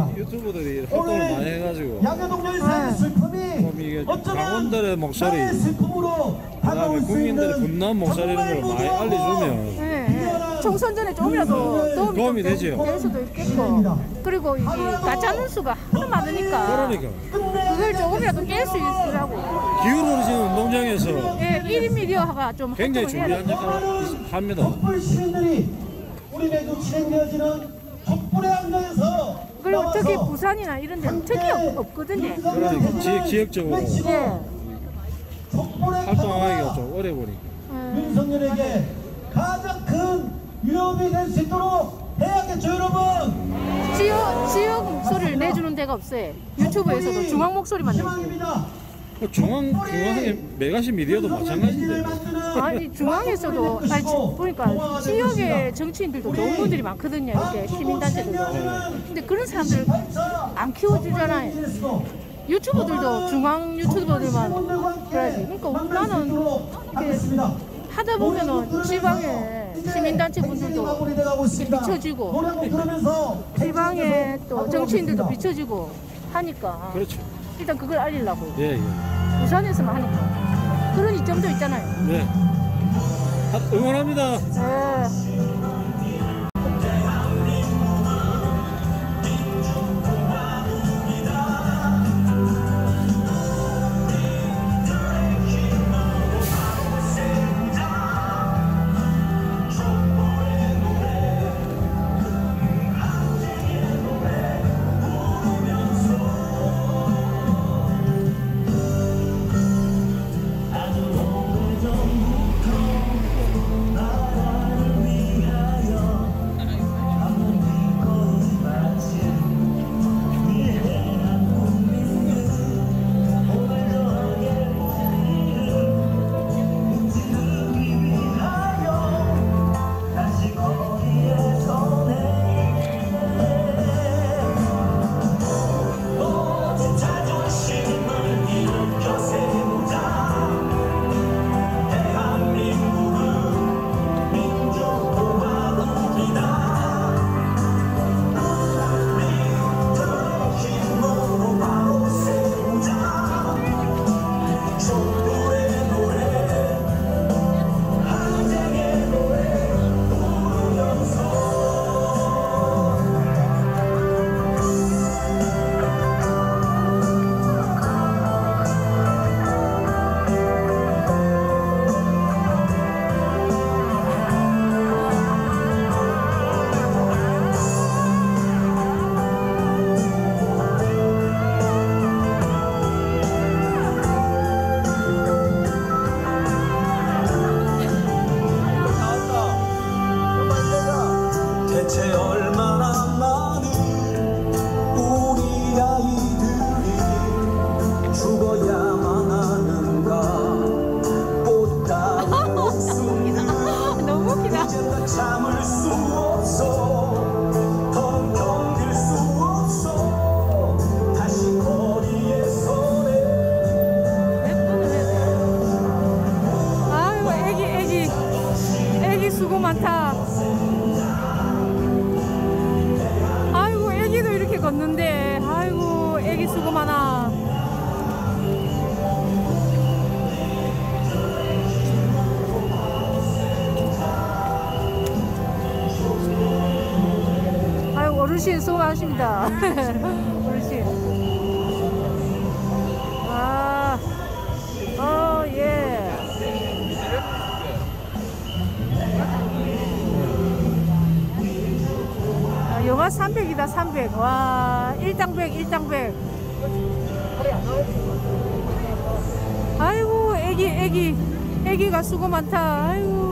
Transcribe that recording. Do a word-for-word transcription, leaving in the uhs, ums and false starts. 있습니다. 유튜브들이 활동을 많이 해가지고 양해동료의 슬픔이 어쩌면 목소리 슬픔으로 다가올 수 있는 분노한 목소리를 많이 알려주면 네. 네. 총선 전에 조금이라도 도움이, 도움이 될, 되죠. 될 수도 있겠고 그리고 이게 가짜 눈수가 하도 많으니까 그러니까. 그걸 조금이라도 깰 수 있으라고 기울어진 운동장에서 네, 일 인 미디어가 좀 굉장히 중요한 역할을 합니다. 촛불 시민들이 우리 내주 진행되어지는 촛불의 항장에서 그리고 특히 부산이나 이런 데는 특히 없, 없거든요. 그러니까 지, 지역적으로 네. 활동하기가 좀 어려우니까 음. 윤석열에게 가장 큰 위협이 될 수 있도록 해야겠죠 여러분. 지역, 지역 목소리를 내주는 데가 없어요. 유튜브에서도 중앙 목소리만 내주고 중앙, 중앙의 메가시 미디어도 마찬가지인데 아니 중앙에서도 아니 보니까 지역의 정치인들도 좋은 분들이 많거든요. 이렇게 시민단체들도 근데 그런 사람들 안 키워주잖아요. 유튜버들도 중앙 유튜버들만 그래야지. 그러니까 나는 이렇게 하다 보면은 지방에 시민단체 분들도 비춰지고 지방에 또 정치인들도 비춰지고 하니까 그렇죠. 일단 그걸 알리려고 예, 예. 부산에서만 하니까 그런 이점도 있잖아요. 네. 예. 응원합니다. 예. 어르신 수고하십니다. 어르신. 아, 어, 예. 아, 영하 삼백이다, 삼백. 와, 일당백, 일당백. 아이고, 애기, 애기. 애기가 수고 많다. 아이고.